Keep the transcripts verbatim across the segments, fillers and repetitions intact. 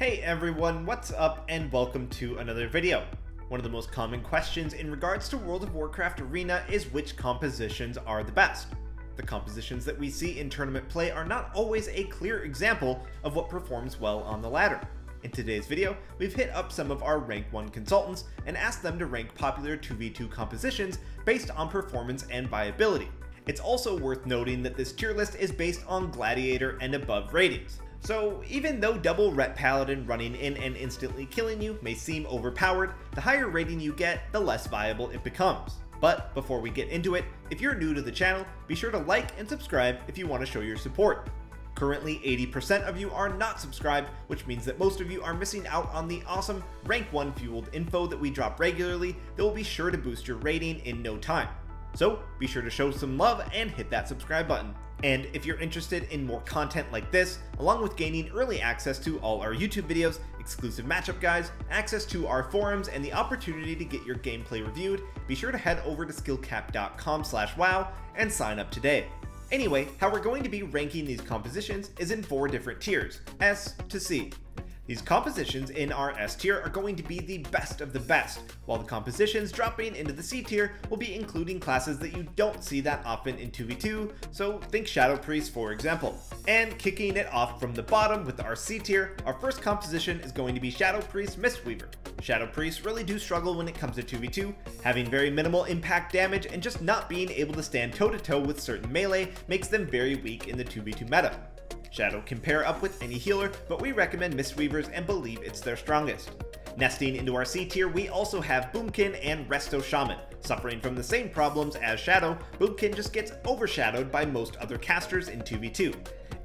Hey everyone, what's up and welcome to another video. One of the most common questions in regards to World of Warcraft Arena is which compositions are the best. The compositions that we see in tournament play are not always a clear example of what performs well on the ladder. In today's video, we've hit up some of our rank one consultants and asked them to rank popular two v two compositions based on performance and viability. It's also worth noting that this tier list is based on Gladiator and above ratings. So even though double Ret Paladin running in and instantly killing you may seem overpowered, the higher rating you get, the less viable it becomes. But before we get into it, if you're new to the channel, be sure to like and subscribe if you want to show your support. Currently eighty percent of you are not subscribed, which means that most of you are missing out on the awesome rank one fueled info that we drop regularly that will be sure to boost your rating in no time. So be sure to show some love and hit that subscribe button. And if you're interested in more content like this, along with gaining early access to all our YouTube videos, exclusive matchup guides, access to our forums, and the opportunity to get your gameplay reviewed, be sure to head over to skill capped dot com slash wow and sign up today. Anyway, how we're going to be ranking these compositions is in four different tiers, S to C. These compositions in our S tier are going to be the best of the best, while the compositions dropping into the C tier will be including classes that you don't see that often in two v two, so think Shadow Priest for example. And kicking it off from the bottom with our C tier, our first composition is going to be Shadow Priest Mistweaver. Shadow Priests really do struggle when it comes to two v two, having very minimal impact damage and just not being able to stand toe to toe with certain melee makes them very weak in the two v two meta. Shadow can pair up with any healer, but we recommend Mistweavers and believe it's their strongest. Nesting into our C tier, we also have Boomkin and Resto Shaman. Suffering from the same problems as Shadow, Boomkin just gets overshadowed by most other casters in two v two,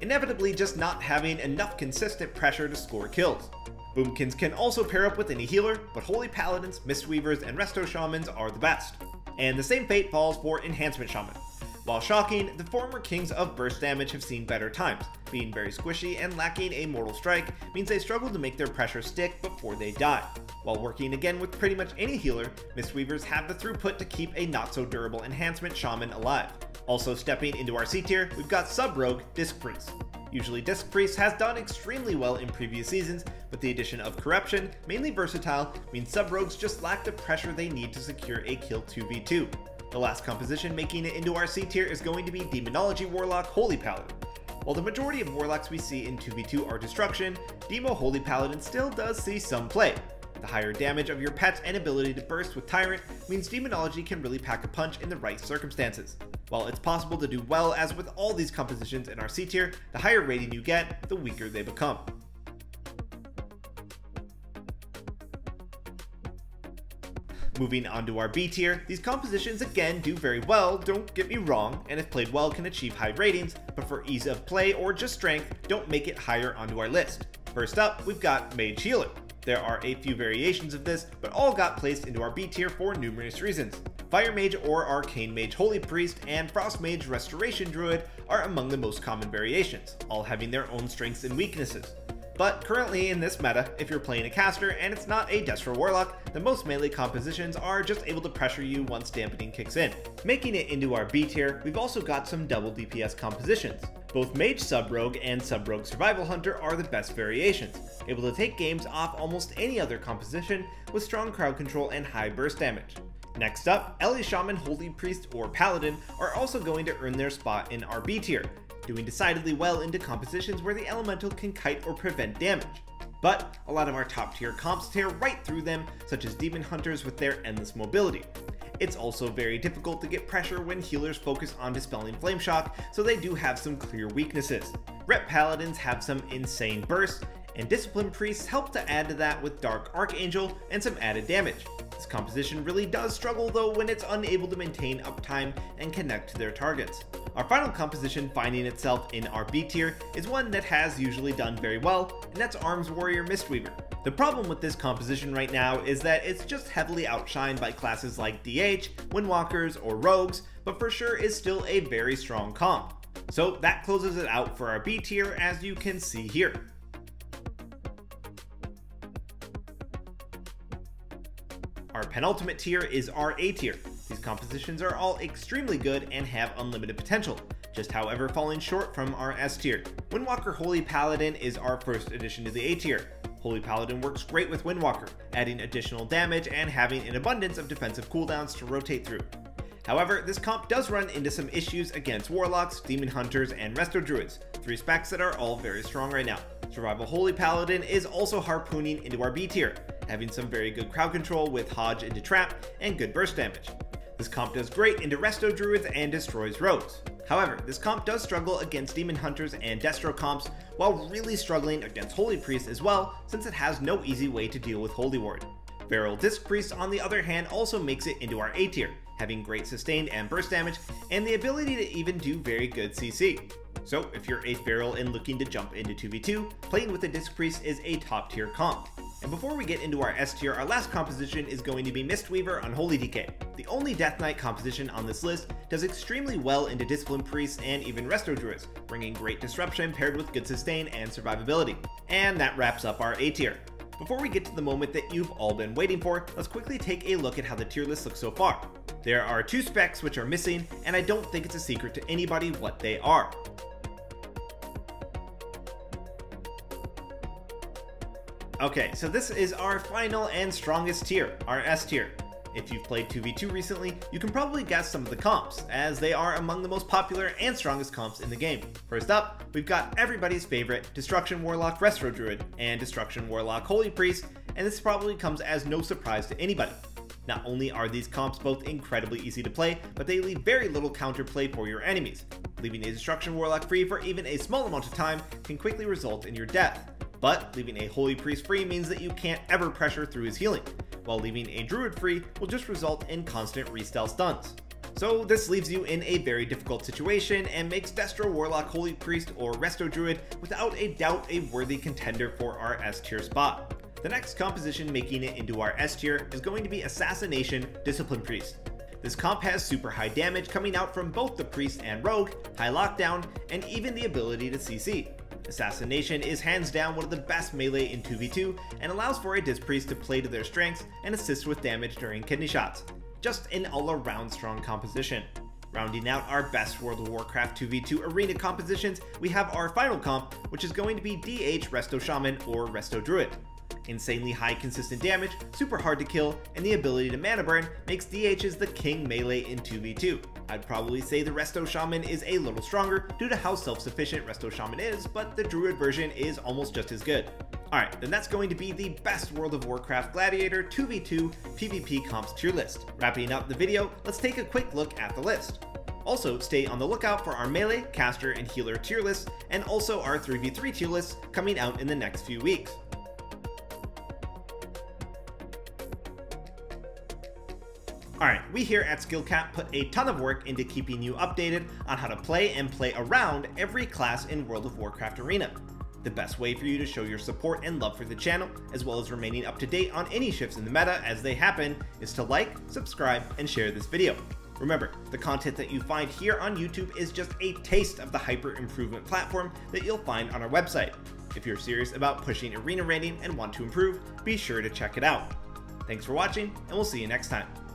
inevitably just not having enough consistent pressure to score kills. Boomkins can also pair up with any healer, but Holy Paladins, Mistweavers, and Resto Shamans are the best. And the same fate falls for Enhancement Shaman. While shocking, the former kings of burst damage have seen better times. Being very squishy and lacking a mortal strike means they struggle to make their pressure stick before they die. While working again with pretty much any healer, Mistweavers have the throughput to keep a not-so-durable Enhancement Shaman alive. Also stepping into our C tier, we've got Sub Rogue, Disc Priest. Usually Disc Priest has done extremely well in previous seasons, but the addition of Corruption, mainly versatile, means Sub Rogues just lack the pressure they need to secure a kill two v two. The last composition making it into our C tier is going to be Demonology Warlock, Holy Paladin. While the majority of Warlocks we see in two v two are Destruction, Demo Holy Paladin still does see some play. The higher damage of your pets and ability to burst with Tyrant means Demonology can really pack a punch in the right circumstances. While it's possible to do well as with all these compositions in our C tier, the higher rating you get, the weaker they become. Moving on to our B tier, these compositions again do very well, don't get me wrong, and if played well can achieve high ratings, but for ease of play or just strength, don't make it higher onto our list. First up, we've got Mage Healer. There are a few variations of this, but all got placed into our B tier for numerous reasons. Fire Mage or Arcane Mage Holy Priest and Frost Mage Restoration Druid are among the most common variations, all having their own strengths and weaknesses. But currently in this meta, if you're playing a caster and it's not a Destro Warlock, then most melee compositions are just able to pressure you once dampening kicks in. Making it into our B tier, we've also got some double D P S compositions. Both Mage Sub Rogue and Sub Rogue Survival Hunter are the best variations, able to take games off almost any other composition with strong crowd control and high burst damage. Next up, Ele Shaman, Holy Priest, or Paladin are also going to earn their spot in our B tier, doing decidedly well into compositions where the elemental can kite or prevent damage. But a lot of our top tier comps tear right through them, such as Demon Hunters with their endless mobility. It's also very difficult to get pressure when healers focus on dispelling flame shock, so they do have some clear weaknesses. Ret Paladins have some insane bursts, and Discipline Priests help to add to that with Dark Archangel and some added damage. This composition really does struggle though when it's unable to maintain uptime and connect to their targets. Our final composition finding itself in our B tier is one that has usually done very well, and that's Arms Warrior Mistweaver. The problem with this composition right now is that it's just heavily outshined by classes like D H, Windwalkers, or Rogues, but for sure is still a very strong comp. So that closes it out for our B tier, as you can see here. Our penultimate tier is our A tier. These compositions are all extremely good and have unlimited potential, just however falling short from our S tier. Windwalker Holy Paladin is our first addition to the A tier. Holy Paladin works great with Windwalker, adding additional damage and having an abundance of defensive cooldowns to rotate through. However, this comp does run into some issues against Warlocks, Demon Hunters, and Resto Druids, three specs that are all very strong right now. Survival Holy Paladin is also harpooning into our B tier, having some very good crowd control with Hodge into Trap and good burst damage. This comp does great into Resto Druids and destroys rogues. However, this comp does struggle against Demon Hunters and Destro comps, while really struggling against Holy Priest as well, since it has no easy way to deal with Holy Ward. Feral Disc Priest, on the other hand, also makes it into our A tier, having great sustained and burst damage, and the ability to even do very good C C. So if you're a Feral and looking to jump into two v two, playing with a Disc Priest is a top tier comp. And before we get into our S tier, our last composition is going to be Mistweaver on Unholy D K. The only Death Knight composition on this list does extremely well into Discipline Priests and even Resto Druids, bringing great disruption paired with good sustain and survivability. And that wraps up our A tier. Before we get to the moment that you've all been waiting for, let's quickly take a look at how the tier list looks so far. There are two specs which are missing, and I don't think it's a secret to anybody what they are. Okay, so this is our final and strongest tier, our S tier. If you've played two v two recently, you can probably guess some of the comps, as they are among the most popular and strongest comps in the game. First up, we've got everybody's favorite Destruction Warlock Resto Druid and Destruction Warlock Holy Priest, and this probably comes as no surprise to anybody. Not only are these comps both incredibly easy to play, but they leave very little counterplay for your enemies. Leaving a Destruction Warlock free for even a small amount of time can quickly result in your death. But leaving a Holy Priest free means that you can't ever pressure through his healing, while leaving a Druid free will just result in constant restyle stuns. So this leaves you in a very difficult situation and makes Destro Warlock Holy Priest or Resto Druid without a doubt a worthy contender for our S tier spot. The next composition making it into our S tier is going to be Assassination Discipline Priest. This comp has super high damage coming out from both the Priest and Rogue, high lockdown, and even the ability to C C. Assassination is hands down one of the best melee in two v two and allows for a Disc Priest to play to their strengths and assist with damage during kidney shots. Just an all-around strong composition. Rounding out our best World of Warcraft two v two arena compositions, we have our final comp, which is going to be D H Resto Shaman or Resto Druid. Insanely high consistent damage, super hard to kill, and the ability to mana burn makes D Hs the king melee in two v two. I'd probably say the Resto Shaman is a little stronger due to how self-sufficient Resto Shaman is, but the Druid version is almost just as good. Alright, then that's going to be the best World of Warcraft Gladiator two v two PvP comps tier list. Wrapping up the video, let's take a quick look at the list. Also, stay on the lookout for our melee, caster, and healer tier lists, and also our three v three tier lists coming out in the next few weeks. Alright, we here at Skill Capped put a ton of work into keeping you updated on how to play and play around every class in World of Warcraft Arena. The best way for you to show your support and love for the channel, as well as remaining up to date on any shifts in the meta as they happen, is to like, subscribe, and share this video. Remember, the content that you find here on YouTube is just a taste of the hyper-improvement platform that you'll find on our website. If you're serious about pushing arena rating and want to improve, be sure to check it out. Thanks for watching, and we'll see you next time.